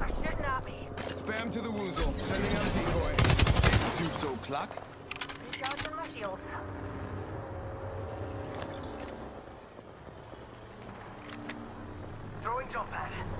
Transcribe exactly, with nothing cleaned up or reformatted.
I should not be. Spam to the woozle. Sending out a decoy. Two o'clock. Recharging my shields. Throwing jump pad.